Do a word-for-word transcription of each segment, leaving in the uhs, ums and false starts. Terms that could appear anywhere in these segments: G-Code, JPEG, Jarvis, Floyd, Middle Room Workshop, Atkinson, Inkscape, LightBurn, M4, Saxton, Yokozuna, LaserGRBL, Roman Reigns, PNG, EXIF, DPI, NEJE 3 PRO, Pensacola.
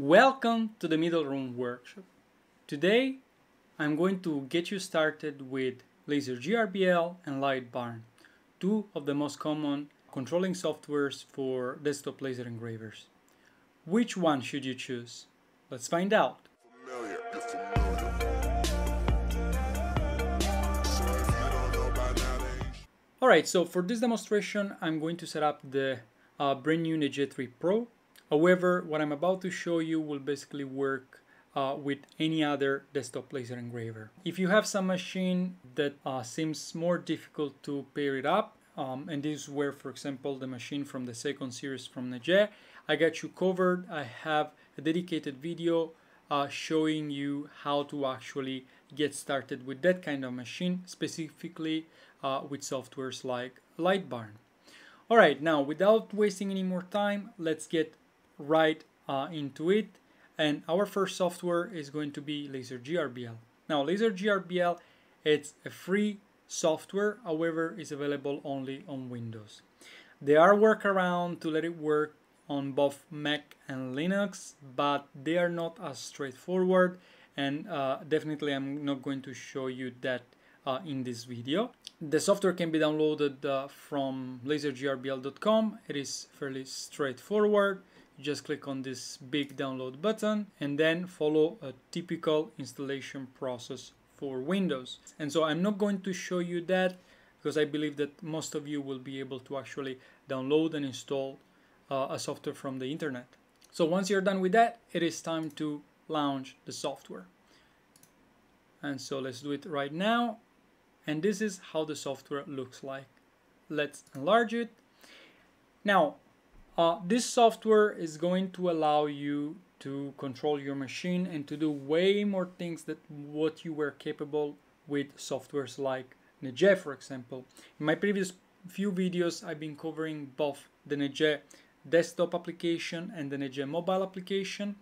Welcome to the Middle Room Workshop. Today I'm going to get you started with LaserGRBL and LightBurn, two of the most common controlling softwares for desktop laser engravers. Which one should you choose? Let's find out. Alright, so for this demonstration I'm going to set up the uh, brand new NEJE three Pro. However, what I'm about to show you will basically work uh, with any other desktop laser engraver. If you have some machine that uh, seems more difficult to pair it up, um, and this is where, for example, the machine from the second series from NEJE, I got you covered. I have a dedicated video uh, showing you how to actually get started with that kind of machine, specifically uh, with softwares like LightBurn. All right, now without wasting any more time, let's get right uh, into it, and our first software is going to be LaserGRBL. Now LaserGRBL, it's a free software, however is available only on Windows. There are workarounds to let it work on both Mac and Linux, but they are not as straightforward, and uh, definitely I'm not going to show you that uh, in this video. The software can be downloaded uh, from laser G R B L dot com. It is fairly straightforward. Just click on this big download button and then follow a typical installation process for Windows. And so I'm not going to show you that because I believe that most of you will be able to actually download and install uh, a software from the internet. So once you're done with that, it is time to launch the software. And so let's do it right now. And this is how the software looks like. Let's enlarge it. Now, Uh, this software is going to allow you to control your machine and to do way more things than what you were capable with softwares like NEJE, for example. In my previous few videos, I've been covering both the NEJE desktop application and the NEJE mobile application.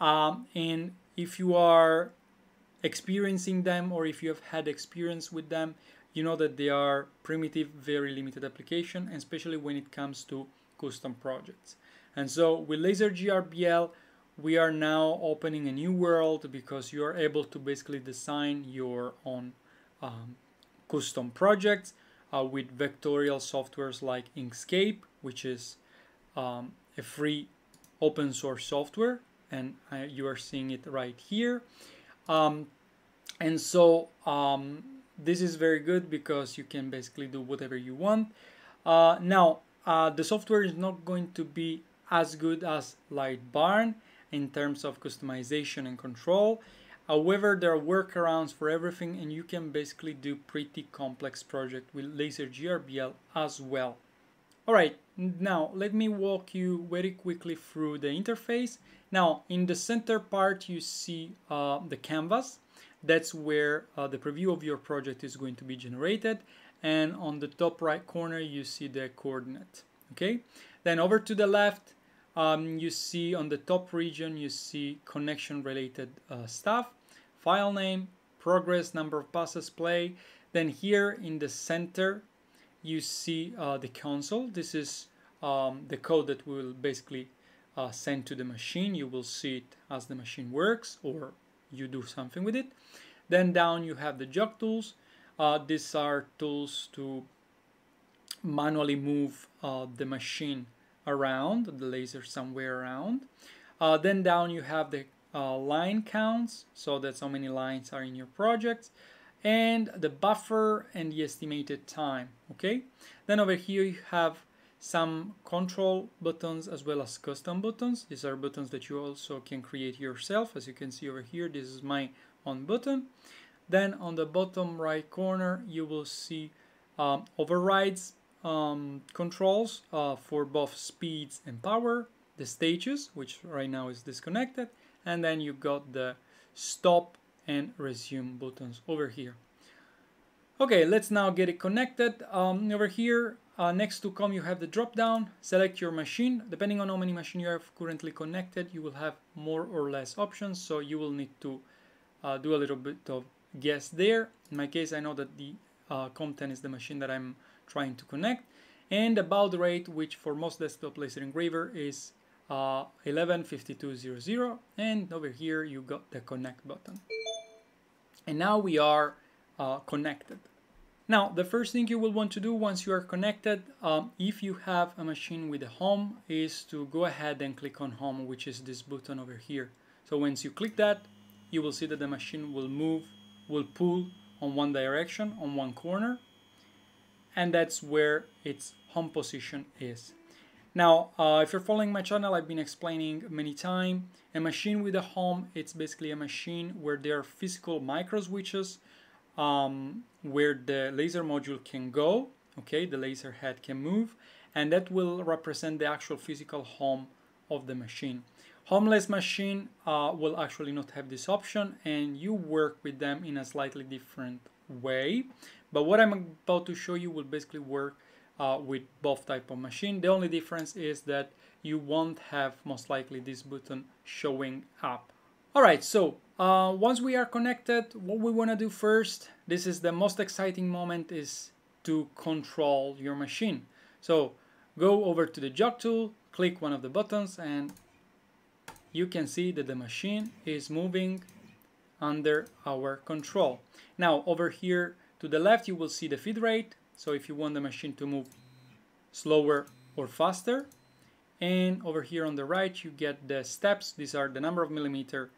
Um, and if you are experiencing them, or if you have had experience with them, you know that they are primitive, very limited application, and especially when it comes to custom projects. And so with LaserGRBL, we are now opening a new world because you are able to basically design your own um, custom projects uh, with vectorial softwares like Inkscape, which is um, a free open source software, and uh, you are seeing it right here. Um, and so um, this is very good because you can basically do whatever you want. Uh, now, Uh, the software is not going to be as good as LightBurn in terms of customization and control. However, there are workarounds for everything, and you can basically do pretty complex projects with LaserGRBL as well. Alright, now let me walk you very quickly through the interface. Now, in the center part you see uh, the canvas. That's where uh, the preview of your project is going to be generated. And on the top right corner, you see the coordinate, okay? Then over to the left, um, you see on the top region, you see connection related uh, stuff, file name, progress, number of passes, play. Then here in the center, you see uh, the console. This is um, the code that we will basically uh, send to the machine. You will see it as the machine works, or you do something with it. Then down you have the jog tools. Uh, these are tools to manually move uh, the machine around, the laser somewhere around. Uh, then down you have the uh, line counts, so that's how many lines are in your project, and the buffer and the estimated time, okay? Then over here you have some control buttons as well as custom buttons. These are buttons that you also can create yourself. As you can see over here, this is my own button. Then on the bottom right corner, you will see um, overrides um, controls uh, for both speeds and power, the stages, which right now is disconnected, and then you've got the stop and resume buttons over here. Okay, let's now get it connected. Um, over here, uh, next to COM, you have the drop-down. Select your machine. Depending on how many machines you have currently connected, you will have more or less options, so you will need to uh, do a little bit of guess there. In my case, I know that the uh, COM ten is the machine that I'm trying to connect, and the baud rate, which for most desktop laser engraver is uh, eleven fifty-two hundred, and over here you got the connect button. And now we are uh, connected. Now, the first thing you will want to do once you are connected, um, if you have a machine with a home, is to go ahead and click on home, which is this button over here. So once you click that, you will see that the machine will move, will pull on one direction, on one corner, and that's where its home position is. Now, uh, if you're following my channel, I've been explaining many times, a machine with a home, it's basically a machine where there are physical micro switches, um, where the laser module can go, okay, the laser head can move, and that will represent the actual physical home of the machine. Homeless machine uh, will actually not have this option, and you work with them in a slightly different way. But what I'm about to show you will basically work Uh, with both type of machine. The only difference is that you won't have most likely this button showing up. Alright, so uh, once we are connected, what we want to do first, this is the most exciting moment, is to control your machine. So go over to the jog tool, click one of the buttons, and you can see that the machine is moving under our control. Now over here to the left you will see the feed rate. So if you want the machine to move slower or faster, and over here on the right you get the steps. These are the number of millimeter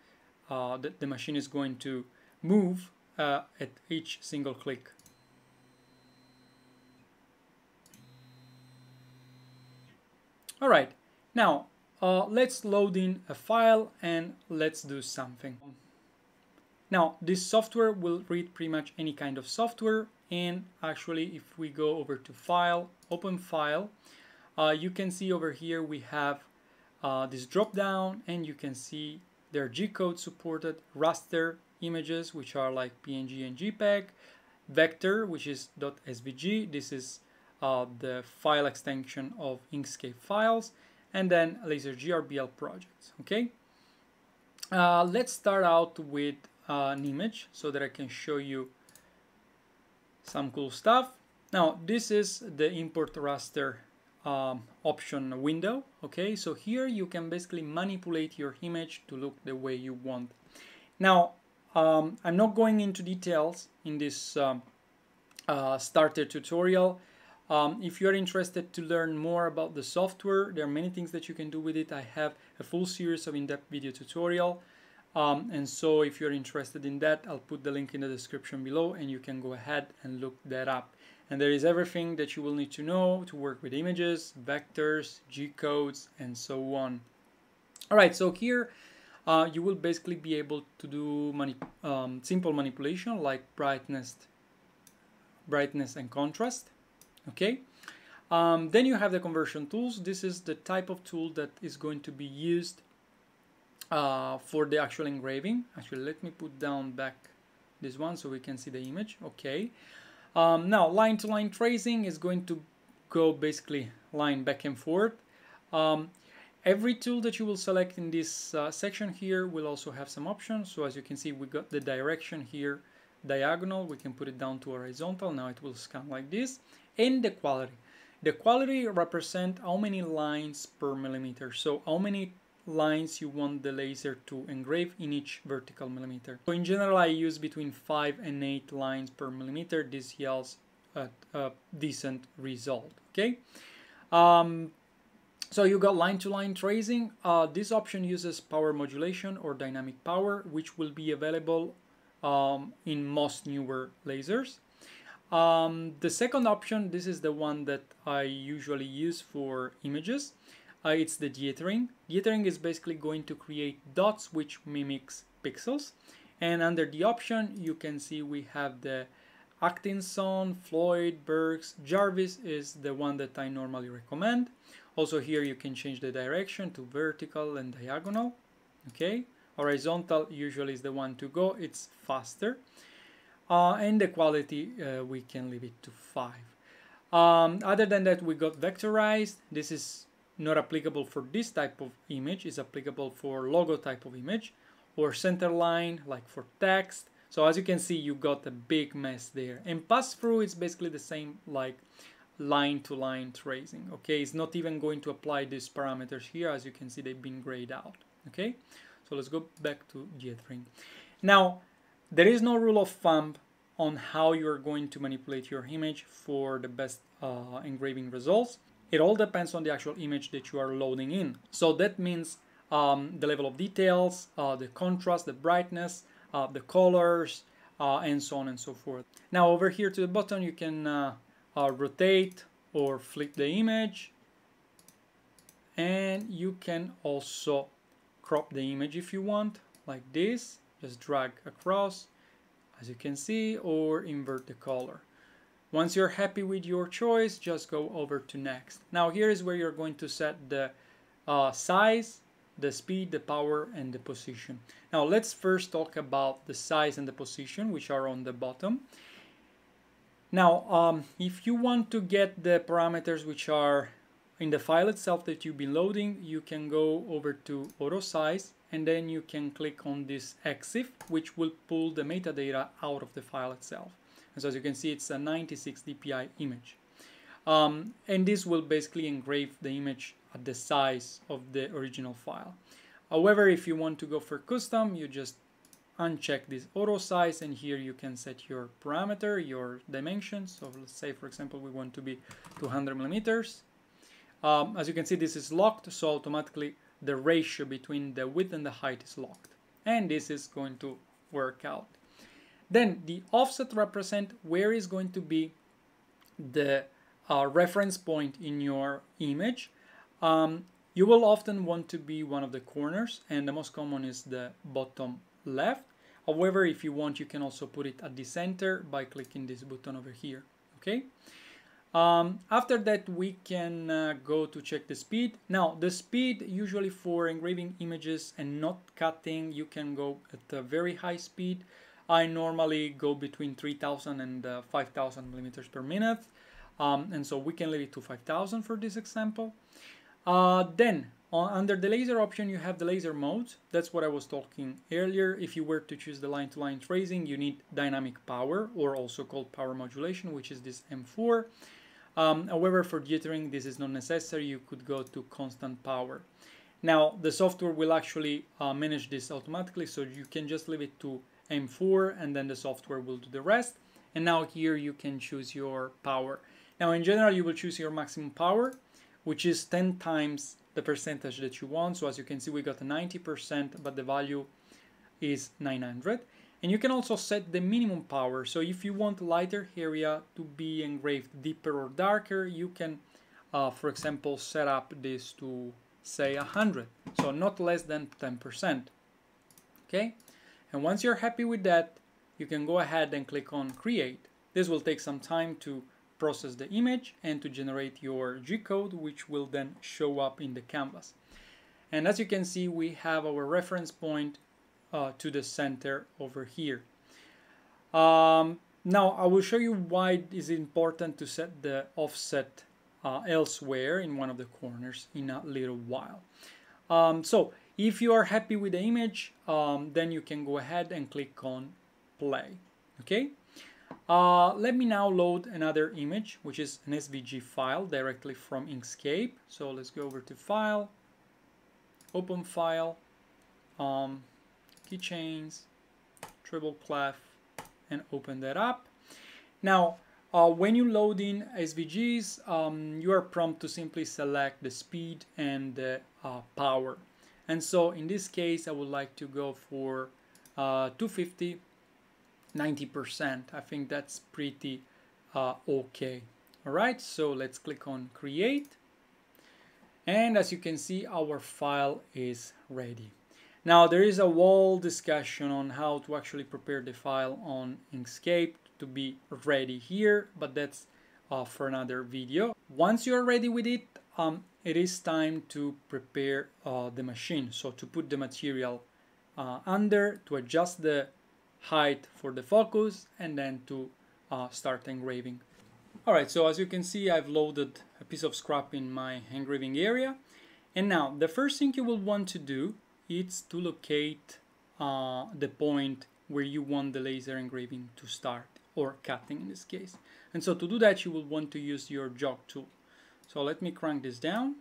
uh, that the machine is going to move uh, at each single click. All right, now uh, let's load in a file and let's do something. Now this software will read pretty much any kind of software. And actually, if we go over to File, Open File, uh, you can see over here we have uh, this drop down, and you can see their G-Code supported, raster images, which are like P N G and JPEG, vector, which is .svg. This is uh, the file extension of Inkscape files, and then LaserGRBL projects. Okay, uh, let's start out with uh, an image so that I can show you some cool stuff. Now this is the import raster um, option window. Okay, so here you can basically manipulate your image to look the way you want. Now um, I'm not going into details in this um, uh, starter tutorial. Um, if you're interested to learn more about the software, there are many things that you can do with it. I have a full series of in-depth video tutorial. Um, and so if you're interested in that, I'll put the link in the description below and you can go ahead and look that up. And there is everything that you will need to know to work with images, vectors, G-codes, and so on. Alright, so here uh, you will basically be able to do mani um, simple manipulation like brightness, brightness and contrast. Okay. Um, then you have the conversion tools. This is the type of tool that is going to be used Uh, for the actual engraving. Actually, let me put down back this one so we can see the image. Okay, um, now line to line tracing is going to go basically line back and forth. Um, every tool that you will select in this uh, section here will also have some options. So as you can see, we got the direction here, diagonal, we can put it down to horizontal. Now it will scan like this. And the quality. The quality represents how many lines per millimeter, so how many lines you want the laser to engrave in each vertical millimeter. So in general I use between five and eight lines per millimeter. This yields a, a decent result. Okay, um, so you got line to line tracing. Uh, this option uses power modulation or dynamic power, which will be available um, in most newer lasers. Um, the second option, this is the one that I usually use for images. Uh, it's the dithering. Dithering is basically going to create dots which mimics pixels, and under the option you can see we have the Atkinson, Floyd, Bergs, Jarvis is the one that I normally recommend. Also here you can change the direction to vertical and diagonal. Okay, horizontal usually is the one to go, it's faster. Uh, and the quality uh, we can leave it to five. Um, other than that we got vectorized. This is not applicable for this type of image, is applicable for logo type of image, or center line like for text. So as you can see you got a big mess there. And pass through is basically the same like line to line tracing. Okay, it's not even going to apply these parameters here. As you can see, they've been grayed out. Okay, so let's go back to G three. Now, there is no rule of thumb on how you're going to manipulate your image for the best uh, engraving results. It all depends on the actual image that you are loading in. So that means um, the level of details, uh, the contrast, the brightness, uh, the colors, uh, and so on and so forth. Now over here to the bottom, you can uh, uh, rotate or flip the image, and you can also crop the image if you want, like this. Just drag across, as you can see, or invert the color. Once you're happy with your choice, just go over to next. Now here is where you're going to set the uh, size, the speed, the power, and the position. Now let's first talk about the size and the position, which are on the bottom. Now um, if you want to get the parameters which are in the file itself that you've been loading, you can go over to auto size, and then you can click on this EXIF, which will pull the metadata out of the file itself. And so as you can see, it's a ninety-six D P I image. Um, and this will basically engrave the image at the size of the original file. However, if you want to go for custom, you just uncheck this auto size, and here you can set your parameter, your dimensions. So let's say, for example, we want to be two hundred millimeters. Um, as you can see, this is locked, so automatically the ratio between the width and the height is locked, and this is going to work out. Then the offset represent where is going to be the uh, reference point in your image. Um, you will often want to be one of the corners, and the most common is the bottom left. However, if you want, you can also put it at the center by clicking this button over here. Okay. Um, after that, we can uh, go to check the speed. Now, the speed usually for engraving images and not cutting, you can go at a very high speed. I normally go between three thousand and uh, five thousand millimeters per minute. Um, and so we can leave it to five thousand for this example. Uh, then on, under the laser option, you have the laser modes. That's what I was talking earlier. If you were to choose the line to line tracing, you need dynamic power, or also called power modulation, which is this M four. Um, however, for jittering, this is not necessary. You could go to constant power. Now the software will actually uh, manage this automatically. So you can just leave it to M four, and then the software will do the rest. And now here you can choose your power. Now in general, you will choose your maximum power, which is ten times the percentage that you want. So as you can see, we got a ninety percent, but the value is nine hundred. And you can also set the minimum power. So if you want lighter area to be engraved deeper or darker, you can, uh, for example, set up this to say one hundred. So not less than ten percent. Okay. And once you're happy with that, you can go ahead and click on create. This will take some time to process the image and to generate your G code, which will then show up in the canvas. And as you can see, we have our reference point uh, to the center over here. Um, now I will show you why it is important to set the offset uh, elsewhere in one of the corners in a little while. Um, so if you are happy with the image, um, then you can go ahead and click on play. Okay. Uh, let me now load another image, which is an S V G file directly from Inkscape. So let's go over to File, Open File, um, Keychains, Treble Clef, and open that up. Now, uh, when you load in S V Gs, um, you are prompted to simply select the speed and the uh, power. And so in this case, I would like to go for uh, two fifty, ninety percent. I think that's pretty uh, okay. All right, so let's click on create. And as you can see, our file is ready. Now there is a whole discussion on how to actually prepare the file on Inkscape to be ready here, but that's uh, for another video. Once you're ready with it, um, it is time to prepare uh, the machine. So to put the material uh, under, to adjust the height for the focus, and then to uh, start engraving. All right, so as you can see, I've loaded a piece of scrap in my engraving area. And now the first thing you will want to do is to locate uh, the point where you want the laser engraving to start. or cutting in this case. And so to do that, you will want to use your jog tool. So let me crank this down.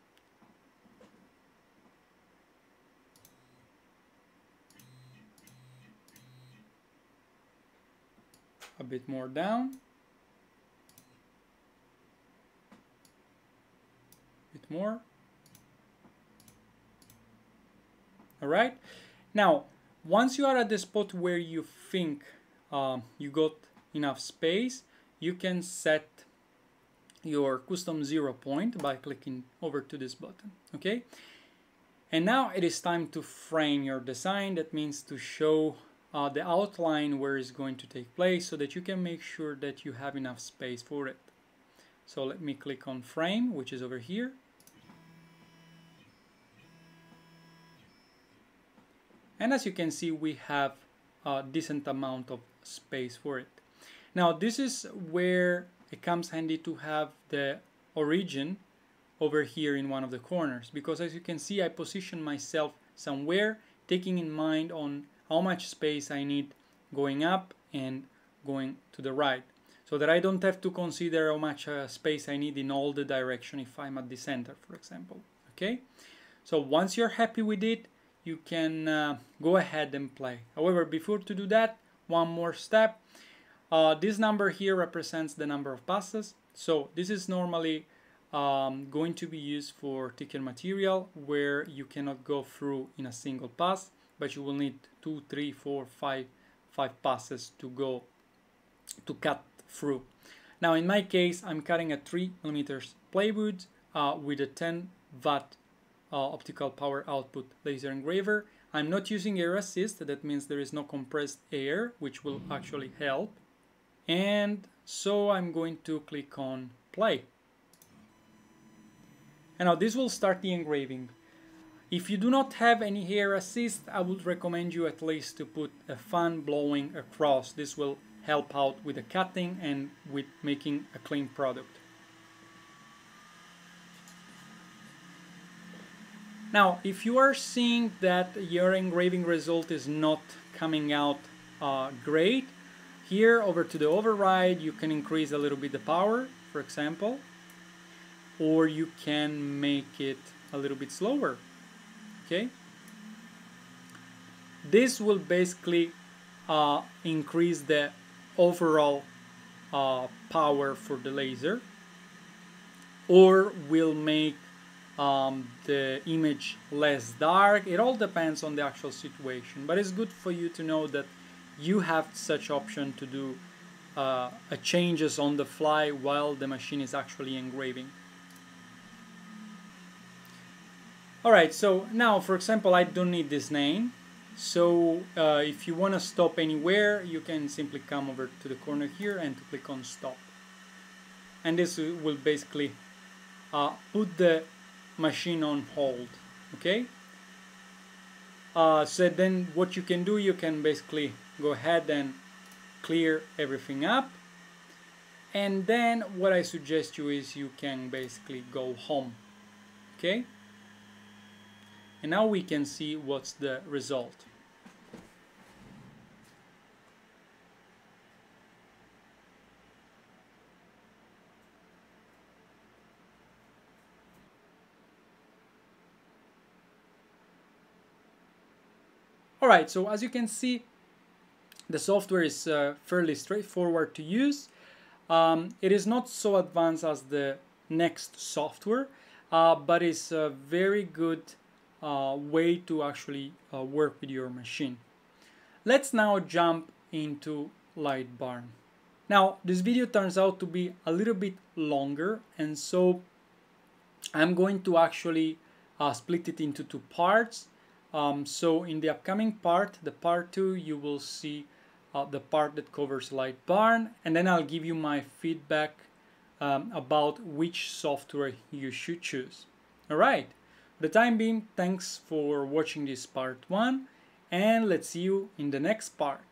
A bit more down. A bit more. All right. Now, once you are at the spot where you think um, you got enough space, you can set your custom zero point by clicking over to this button, okay? And now it is time to frame your design. That means to show uh, the outline where it's going to take place so that you can make sure that you have enough space for it. So let me click on frame, which is over here. And as you can see, we have a decent amount of space for it. Now, this is where it comes handy to have the origin over here in one of the corners, because as you can see, I position myself somewhere, taking in mind on how much space I need going up and going to the right, so that I don't have to consider how much uh, space I need in all the direction if I'm at the center, for example, okay? So once you're happy with it, you can uh, go ahead and play. However, before to do that, one more step. Uh, this number here represents the number of passes. So this is normally um, going to be used for thicker material where you cannot go through in a single pass, but you will need two, three, four, five, five passes to go to cut through. Now in my case, I'm cutting a three millimeters plywood uh, with a ten watt Uh, optical power output laser engraver. I'm not using air assist, that means there is no compressed air, which will actually help. And so I'm going to click on play. And now this will start the engraving. If you do not have any air assist, I would recommend you at least to put a fan blowing across. This will help out with the cutting and with making a clean product. Now, if you are seeing that your engraving result is not coming out uh, great, here over to the override, you can increase a little bit the power, for example, or you can make it a little bit slower, okay? This will basically uh, increase the overall uh, power for the laser, or will make Um, the image less dark. It all depends on the actual situation, but it's good for you to know that you have such option to do uh, a changes on the fly while the machine is actually engraving. Alright, so now for example, I don't need this name, so uh, if you want to stop anywhere, you can simply come over to the corner here and to click on stop, and this will basically uh, put the machine on hold, okay? Uh, so then what you can do, you can basically go ahead and clear everything up, and then what I suggest you is you can basically go home, okay? And now we can see what's the result. Alright, so as you can see, the software is uh, fairly straightforward to use. Um, it is not so advanced as the next software, uh, but it's a very good uh, way to actually uh, work with your machine. Let's now jump into LightBurn. Now, this video turns out to be a little bit longer, and so I'm going to actually uh, split it into two parts. Um, so in the upcoming part, the part two, you will see uh, the part that covers LightBurn, and then I'll give you my feedback um, about which software you should choose. Alright, for the time being, thanks for watching this part one, and let's see you in the next part.